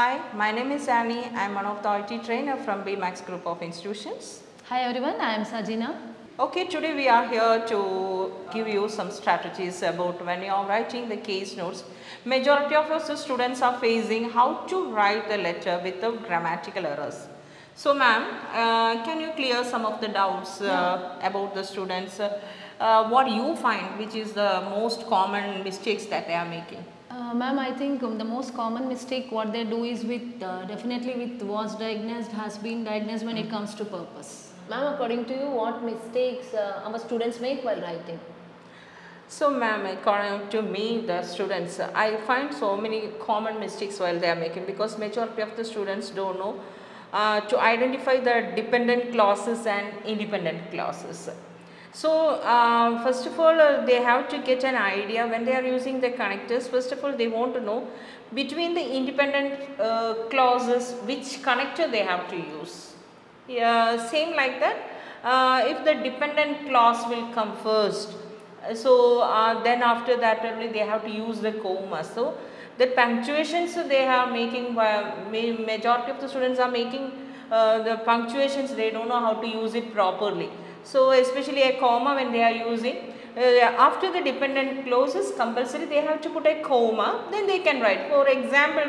Hi, my name is Annie. I am one of the OET trainer from Bemax Group of Institutions. Hi everyone, I am Sajina. Okay, today we are here to give you some strategies about when you are writing the case notes. Majority of your students are facing how to write the letter without grammatical errors. So ma'am, can you clear some of the doubts about the students? What you find which is the most common mistakes that they are making? Ma'am, I think the most common mistake what they do is with definitely with was diagnosed, has been diagnosed when it comes to purpose. Ma'am, according to you, what mistakes our students make while writing? So ma'am, according to me, the students, I find so many common mistakes while they are making, because majority of the students don't know to identify the dependent clauses and independent clauses. So first of all, they have to get an idea when they are using the connectors. First of all, they want to know between the independent clauses which connector they have to use. Yeah, same like that. If the dependent clause will come first, so then after that only they have to use the comma. So the punctuations they are making, majority of the students are making the punctuations, they don't know how to use it properly. So especially a comma when they are using, after the dependent clauses compulsory they have to put a comma, then they can write. For example,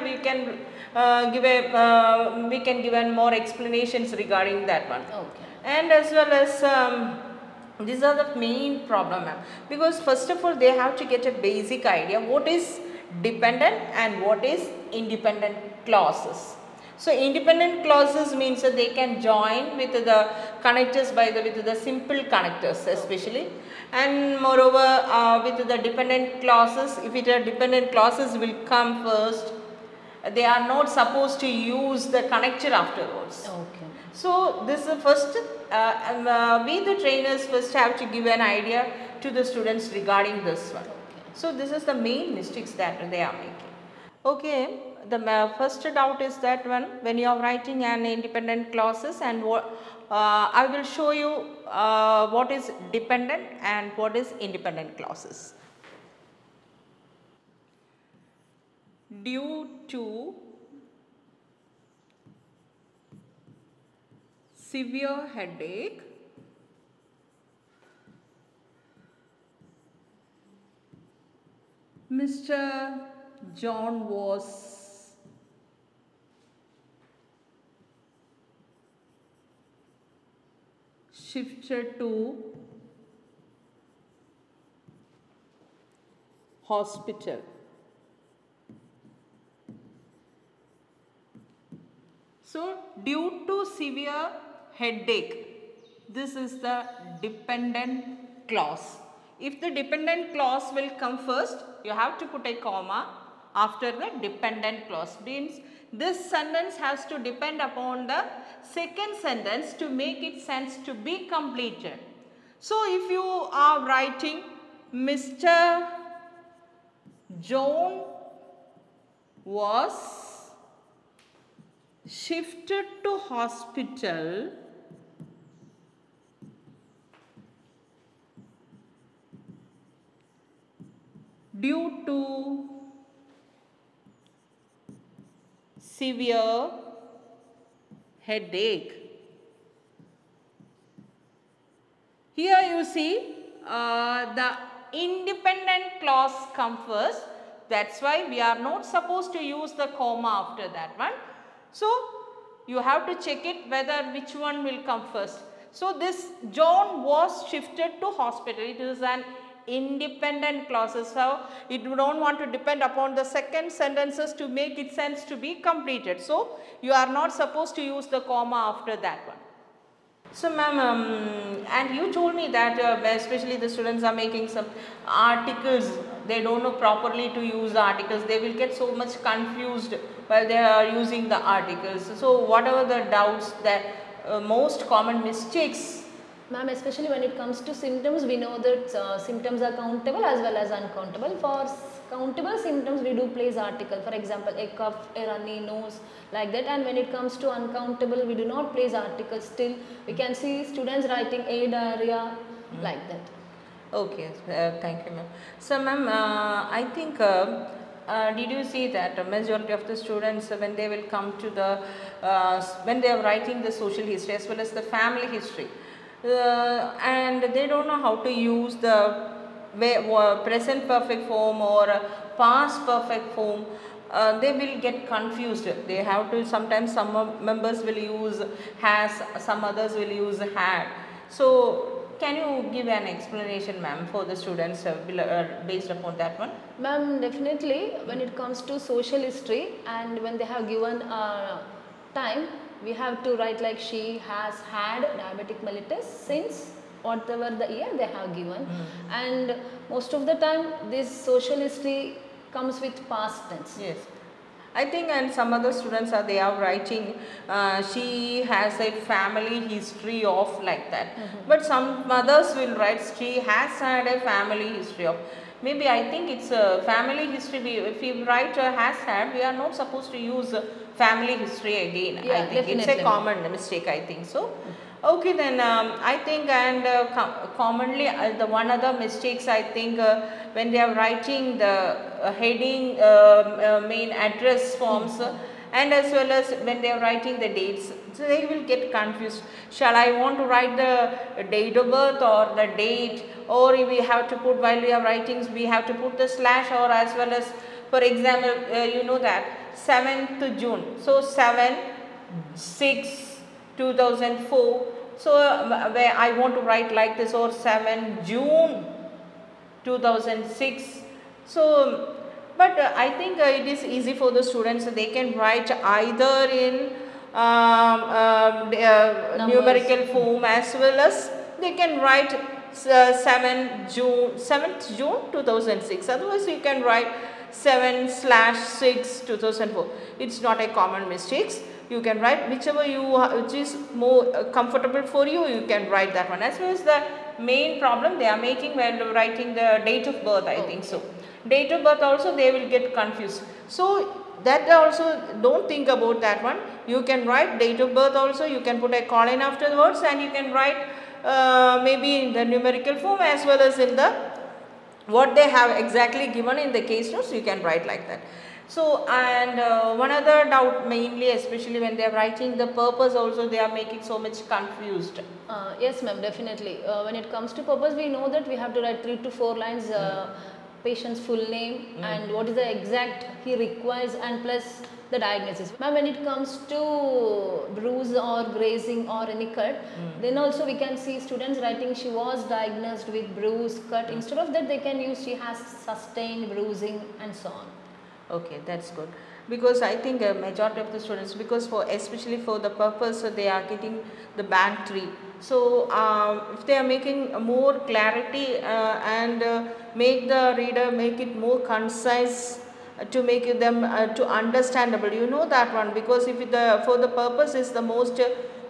we can give more explanations regarding that one. Okay. And as well as these are the main problem, ma'am, because first of all they have to get a basic idea what is dependent and what is independent clauses. So independent clauses means that they can join with the connectors with the simple connectors especially. And moreover, with the dependent clauses, if it are dependent clauses will come first, they are not supposed to use the connector afterwards. Okay. So this is first, we the trainers first have to give an idea to the students regarding this one. Okay. So this is the main mistakes that they are making. Okay. The first doubt is that when you are writing an independent clauses, and I will show you what is dependent and what is independent clauses. Due to severe headache, Mr. John was shifted to hospital. So due to severe headache, this is the dependent clause. If the dependent clause will come first, you have to put a comma after the dependent clause. Means this sentence has to depend upon the second sentence to make its sense to be completed. So if you are writing Mr. John was shifted to hospital due to severe headache. Here you see the independent clause come first. That's why we are not supposed to use the comma after that one. So you have to check it whether which one will come first. So this John was shifted to hospital. It is an independent clauses, so it don't want to depend upon the second sentences to make its sense to be completed. So you are not supposed to use the comma after that one. So ma'am, and you told me that especially the students are making some articles, they don't know properly to use the articles, they will get so much confused while they are using the articles. So what are the doubts that most common mistakes? Ma'am, especially when it comes to symptoms, we know that symptoms are countable as well as uncountable. For countable symptoms, we do place article. For example, a cough, a runny nose, like that. And when it comes to uncountable, we do not place article. Still, we can see students writing a diarrhea, like that. Okay, thank you ma'am. So ma'am, I think did you see that a majority of the students when they will come to the when they are writing the social history as well as the family history, and they don't know how to use the present perfect form or past perfect form. They will get confused. They have to sometimes some members will use has, some others will use had. So can you give an explanation, ma'am, for the students based upon that one? Ma'am, definitely when it comes to social history and when they have given time, we have to write like she has had diabetic mellitus since whatever the year they have given. And most of the time this social history comes with past tense. Yes, I think, and some other students are, they are writing she has a family history of, like that. But some mothers will write she has had a family history of. Maybe I think it's a family history. If you write has had, we are not supposed to use family history again. Yeah, I think definitely. It's a common mistake, I think so. Okay, then I think, and commonly the one other mistakes, I think, when they are writing the heading main address forms, and as well as when they are writing the dates, so they will get confused. Shall I want to write the date of birth or the date, or we have to put, while we are writing, we have to put the slash, or as well as, for example, you know that 7th June. So 7/6/2004. So where I want to write like this, or 7 June 2006. So but I think it is easy for the students. They can write either in numerical form, as well as they can write 7th June 2006. Otherwise you can write 7/6/2004. It's not a common mistakes. You can write whichever you, which is more comfortable for you, you can write that one. As well as the main problem they are making when writing the date of birth, I think so. Date of birth also they will get confused. So that also don't think about that one. You can write date of birth also, you can put a colon afterwards, and you can write maybe in the numerical form as well as in the what they have exactly given in the case notes, you can write like that. So, and one other doubt, mainly especially when they are writing the purpose also, they are making so much confused. Yes ma'am, definitely. When it comes to purpose, we know that we have to write 3 to 4 lines, patient's full name and what is the exact he requires, and plus the diagnosis. Ma'am, when it comes to bruise or grazing or any cut, then also we can see students writing she was diagnosed with bruise, cut. Instead of that, they can use she has sustained bruising and so on. Okay, that's good, because I think a majority of the students, because for especially for the purpose, they are getting the band 3. So if they are making more clarity and make the reader make it more concise to make them to understandable, you know that one, because if the for the purpose is the most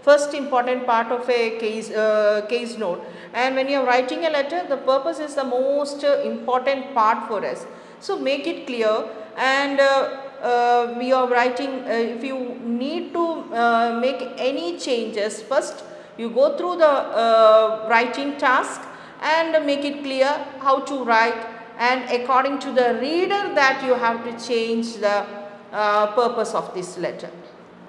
first important part of a case note, and when you are writing a letter, the purpose is the most important part for us. So make it clear, and we are writing, if you need to make any changes, first you go through the writing task and make it clear how to write, and according to the reader that you have to change the purpose of this letter.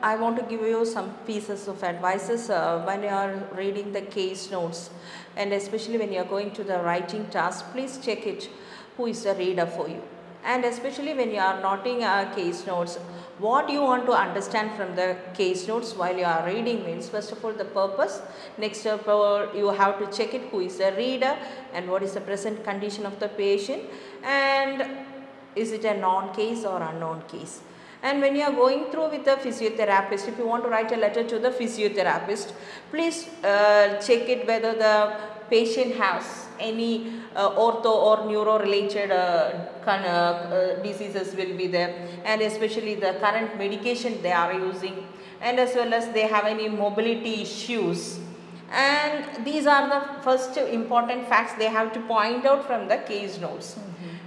I want to give you some pieces of advices when you are reading the case notes, and especially when you are going to the writing task, please check it, who is the reader for you. And especially when you are noting case notes, what you want to understand from the case notes while you are reading means, first of all the purpose, next of all you have to check it, who is the reader and what is the present condition of the patient, and is it a known case or unknown case. And when you are going through with the physiotherapist, if you want to write a letter to the physiotherapist, please check it whether the patient has any ortho or neuro related diseases will be there, and especially the current medication they are using, and as well as they have any mobility issues. And these are the first important facts they have to point out from the case notes.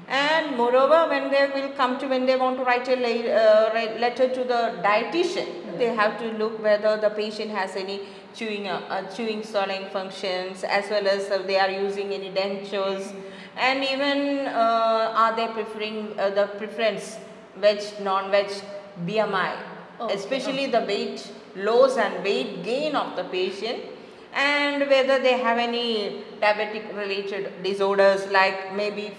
And moreover, when they will come to, when they want to write a letter to the dietitian, mm-hmm. they have to look whether the patient has any chewing, swallowing functions, as well as they are using any dentures, mm-hmm. and even are they preferring the preference veg, non-veg, BMI, okay. especially the weight loss and weight gain of the patient, and whether they have any diabetic related disorders like maybe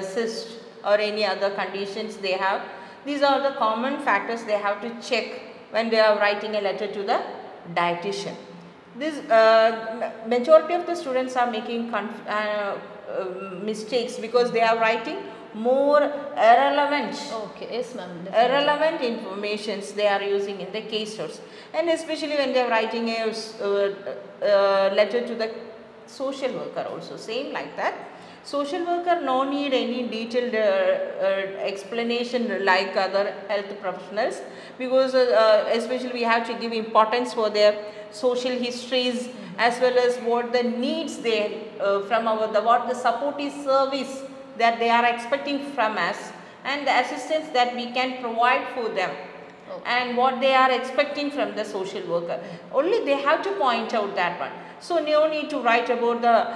cyst or any other conditions they have. These are the common factors they have to check when they are writing a letter to the dietitian. This majority of the students are making mistakes because they are writing more irrelevant, okay, yes ma'am, irrelevant informations they are using in the case notes, and especially when they are writing a letter to the social worker also same like that. Social worker no need any detailed explanation like other health professionals, because especially we have to give importance for their social histories, as well as what the needs they from what the supportive service that they are expecting from us, and the assistance that we can provide for them, okay. and what they are expecting from the social worker. Only they have to point out that one. So no need to write about the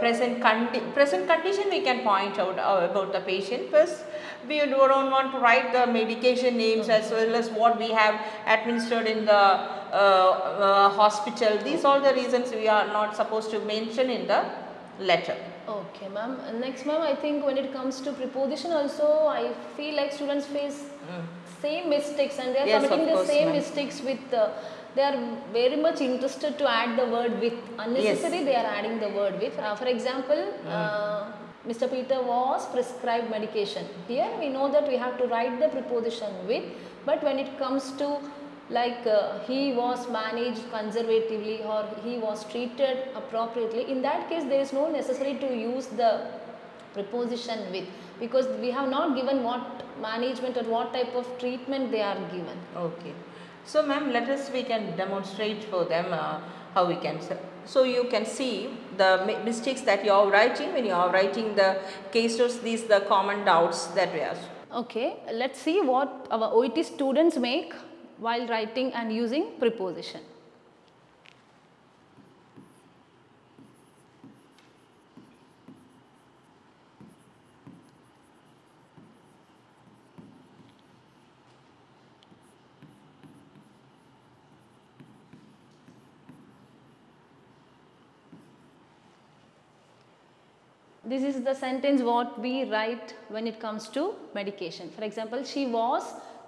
present condition. We can point out about the patient. First, we don't want to write the medication names, okay. as well as what we have administered in the hospital. These are the reasons we are not supposed to mention in the letter. Okay ma'am, next ma'am, I think when it comes to preposition also, I feel like students face same mistakes, and they are committing the same mistakes with, they are very much interested to add the word with, unnecessary, yes. they are adding the word with. For example, Mr. Peter was prescribed medication. Here we know that we have to write the preposition with, but when it comes to like he was managed conservatively, or he was treated appropriately, in that case there is no necessary to use the preposition with, because we have not given what management or what type of treatment they are given. Okay. So ma'am, let us, we can demonstrate for them how we can. So you can see the mistakes that you are writing when you are writing the case notes. These are the common doubts that we ask. Okay, let's see what our OET students make while writing and using preposition. This is the sentence what we write when it comes to medication. For example, she was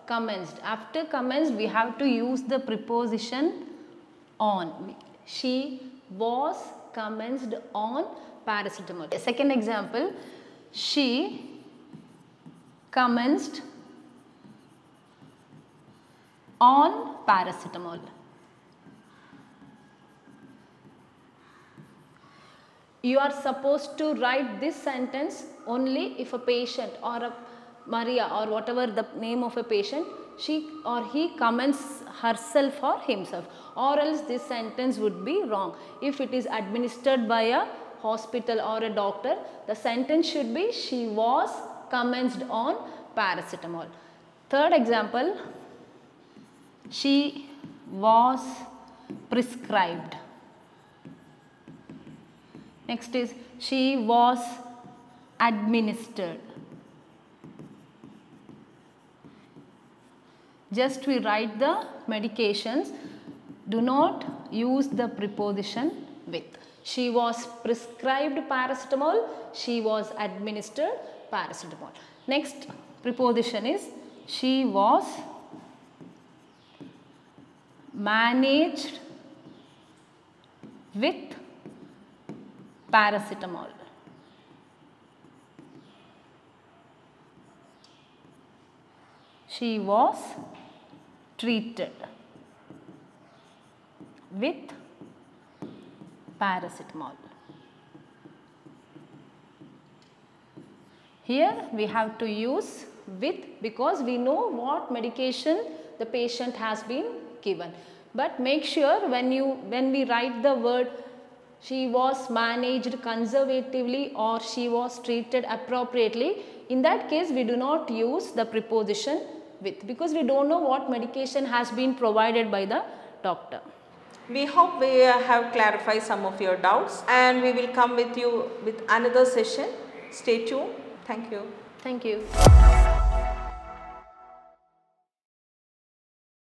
commenced. After commenced, we have to use the preposition on. She was commenced on paracetamol. Second example, she commenced on paracetamol. You are supposed to write this sentence only if a patient or a Maria or whatever the name of a patient, she or he comments herself or himself, or else this sentence would be wrong. If it is administered by a hospital or a doctor, the sentence should be she was commenced on paracetamol. Third example, she was prescribed. Next is she was administered. Just we write the medications, do not use the preposition with. She was prescribed paracetamol, she was administered paracetamol. Next preposition is she was managed with paracetamol. She was treated with paracetamol. Here we have to use with because we know what medication the patient has been given. But make sure when we write the word she was managed conservatively or she was treated appropriately, in that case we do not use the preposition with, because we do not know what medication has been provided by the doctor. We hope we have clarified some of your doubts, and we will come with you with another session. Stay tuned. Thank you. Thank you.